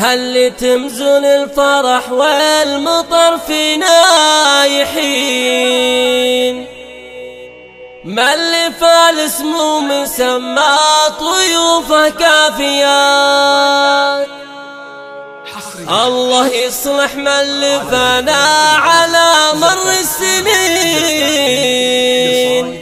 هل تمزن الفرح والمطر في نايحين؟ ما اللي فالس مو من سما طيوفه كافيات. الله يصلح من اللي فنا على مر السنين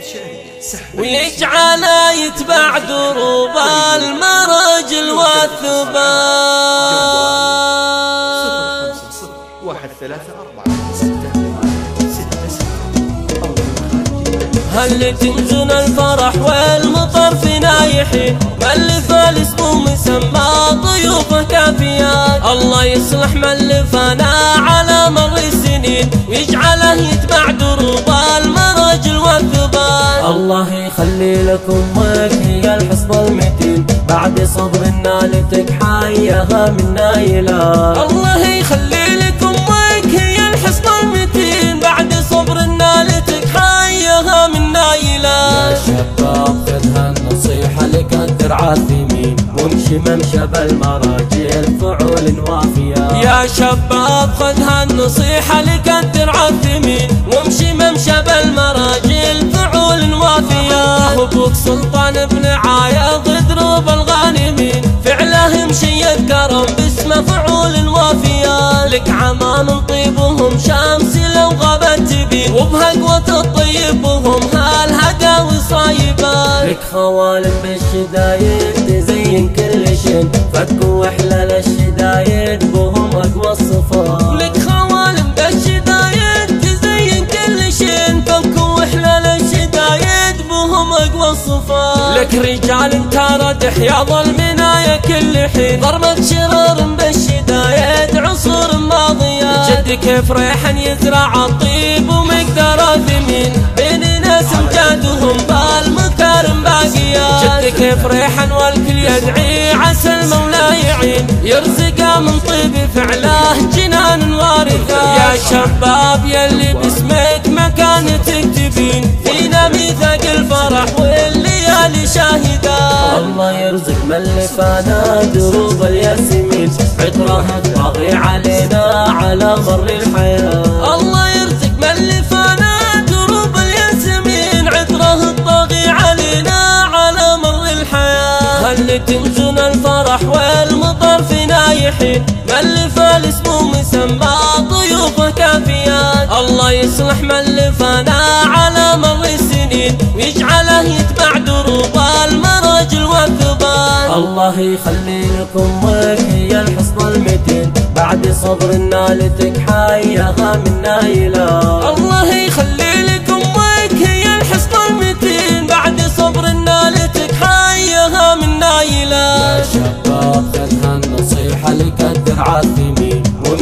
ويجعله يتبع دروب المرجل والثبات. 1 3 4 6 6. هل تمزن الفرح والمطر في نايحين؟ من فالس مو مسمى ضيوفه كافيات. الله يصلح من فنا على مر السنين ويجعله يتبع دروب المرجل والثبات. الله يخلي لكم وكي الحصن المتين بعد صبر نالتك حياها من نايلات. الله يخلي لكم وكي الحصن المتين بعد صبر نالتك حياها من نايلات. يا شباب خذ هالنصيحة لك أن ترعى الثمين وامشي ممشى بالمراجل فعول وافية. يا شباب خذ هالنصيحة لك أن ترعى الثمين وامشي ممشى بالمراجل فعول وافية. أخوك سلطان بن عايض دروب الغانمين فعله مشية كرم باسمه فعول وافية. لك عمام طيبهم شمس لو غابت تبين وبهقوة الطيب وهم هالهداوي صايبان. لك خوالم بالشدايد تزين كل شيء فتكو أحلى للشدايد بهم أقوى الصفات. لك خوالم بالشدايد تزين كل شيء فتكو أحلى للشدايد بهم أقوى الصفات. لك رجال تردح يا ظلمنا يا كل حين ضربة شرر بالشدايد عصور ماضية. جدك فريحا يزرع الطيب ومقدره ثمين بين ناس امجادهم بالمكارم باقيات. جدك فريحا والكل يدعي عسى المولى يعين يرزقه من طيب فعله جنان وارثة. يا شباب يلي باسمك مكان تكتبين فينا ميثاق الفرح والليالي شاهدات. الله يرزق من اللي فانا دروب الياسمين عطره الطاغي علينا على مر الحياة. الله يرزق من اللي فانا دروب الياسمين عطره الطاغي علينا على مر الحياة. هل تمزن الفرح والمطر في نايحين؟ من فالس مو مسمى ضيوفه كافيات. الله يصلح من فانا على مر السنين ويجعله يتبع دروب المرجل والثبات. الله يخلي لكم وكي الحصن المتين بعد صبر نالتك حياها من نايلات. الله يخلي لكم وكي الحصن المتين بعد صبر نالتك حياها من نايلات. يا شباب خذ هالنصيحة لقدر عالثمين وامشي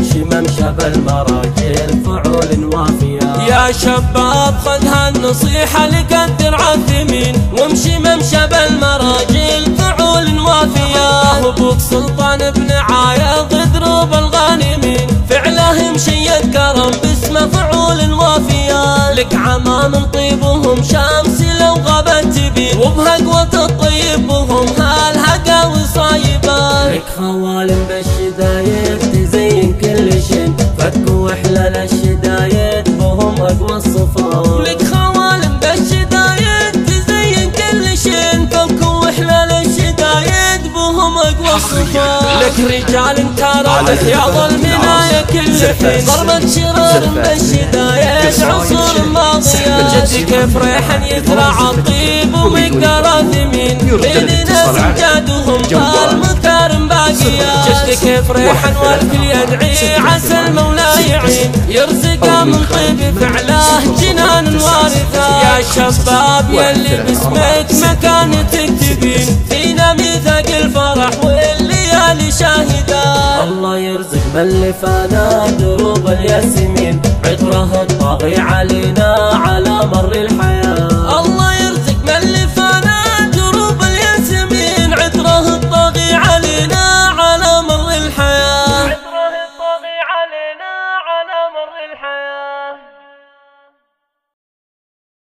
ممشى بالمراجل فعول وافية. يا شباب خذ هالنصيحة لقدر عالثمين وامشي ممشى بالمراجل فعول وافية. أبوك سلطان بن عايض دروب الغانمين فعله مشية كرم باسمه فعول وافية. لك عمام طيبهم شمس لو غابت تبين وبهقوة الطيب وهم هالهقاوي صايبان. لك خوالم بالشدايد تزين كل شيء فتكو أحلى للشدايد بهم أقوى الصفات. لك خوالم بالشدايد تزين كل شيء فتكو أحلى للشدايد بهم أقوى الصفات. لك رجال تردح يا ظلمنا يا كل حين ضربة شرار بالشدايد عصور ماضية. جدك فريحا يزرع الطيب ومقدره ثمين بين ناس امجادهم بالمكارم باقيات. جدك فريحا والكل يدعي عسى المولى يعين يرزقه من طيب فعله جنان وارثة. يا شباب يلي باسمك مكان تكتبين فينا ميثاق الفرح والليالي شاهدات. الله يرزق من اللي فانا دروب الياسمين عطره الطاغي علينا على مر الحياة.